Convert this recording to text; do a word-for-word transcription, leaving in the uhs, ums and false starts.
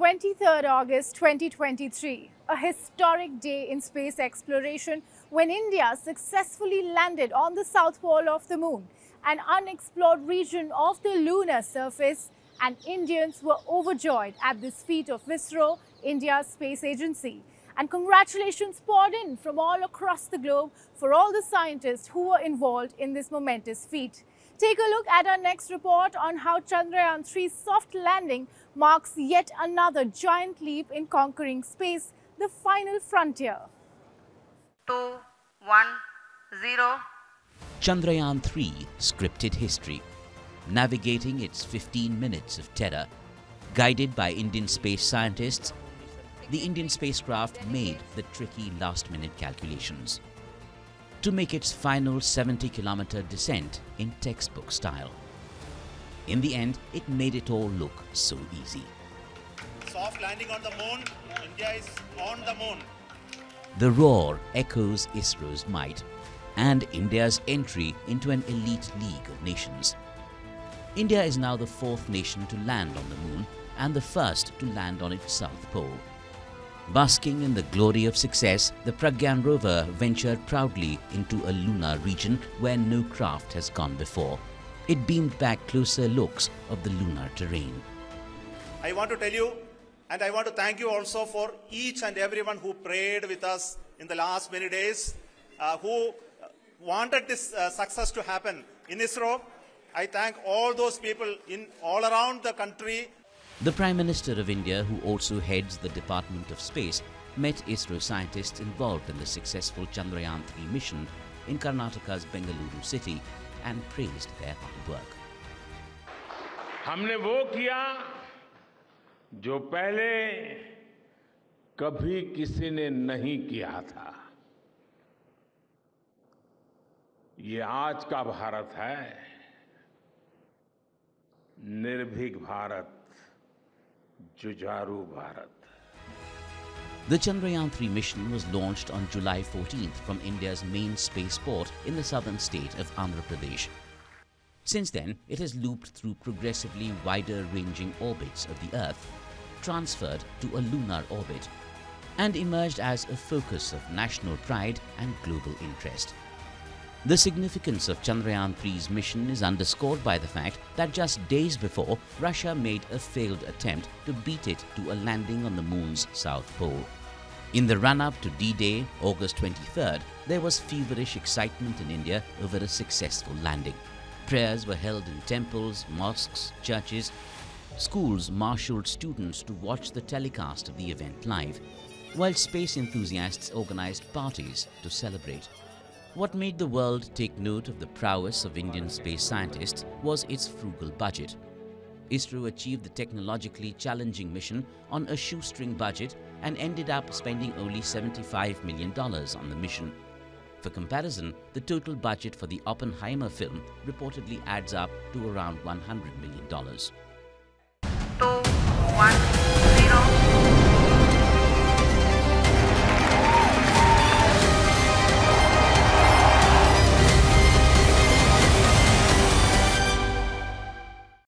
twenty-third August twenty twenty-three, a historic day in space exploration when India successfully landed on the South Pole of the Moon, an unexplored region of the lunar surface, and Indians were overjoyed at this feat of ISRO, India's space agency. And congratulations poured in from all across the globe for all the scientists who were involved in this momentous feat. Take a look at our next report on how Chandrayaan three's soft landing marks yet another giant leap in conquering space, the final frontier. two, one, zero. Chandrayaan three scripted history, navigating its fifteen minutes of terror. Guided by Indian space scientists, the Indian spacecraft made the tricky last-minute calculations to make its final seventy kilometer descent in textbook style. In the end, it made it all look so easy. Soft landing on the moon, India is on the moon. The roar echoes ISRO's might and India's entry into an elite league of nations. India is now the fourth nation to land on the moon and the first to land on its south pole. Basking in the glory of success, the Pragyan rover ventured proudly into a lunar region where no craft has gone before. It beamed back closer looks of the lunar terrain. I want to tell you, and I want to thank you also for each and everyone who prayed with us in the last many days, uh, who wanted this uh, success to happen in ISRO. I thank all those people in all around the country. The Prime Minister of India, who also heads the Department of Space, met ISRO scientists involved in the successful Chandrayaan three mission in Karnataka's Bengaluru city and praised their hard work. हमने वो किया जो पहले कभी किसी ने नहीं किया था। ये आज का भारत है, निर्भीक Bharat, Jujaru Bharat. The Chandrayaan three mission was launched on July fourteenth from India's main spaceport in the southern state of Andhra Pradesh. Since then, it has looped through progressively wider-ranging orbits of the Earth, transferred to a lunar orbit, and emerged as a focus of national pride and global interest. The significance of Chandrayaan three's mission is underscored by the fact that just days before, Russia made a failed attempt to beat it to a landing on the moon's south pole. In the run-up to D-Day, August twenty-third, there was feverish excitement in India over a successful landing. Prayers were held in temples, mosques, churches. Schools marshaled students to watch the telecast of the event live, while space enthusiasts organized parties to celebrate. What made the world take note of the prowess of Indian space scientists was its frugal budget. ISRO achieved the technologically challenging mission on a shoestring budget and ended up spending only seventy-five million dollars on the mission. For comparison, the total budget for the Oppenheimer film reportedly adds up to around one hundred million dollars. Two, one.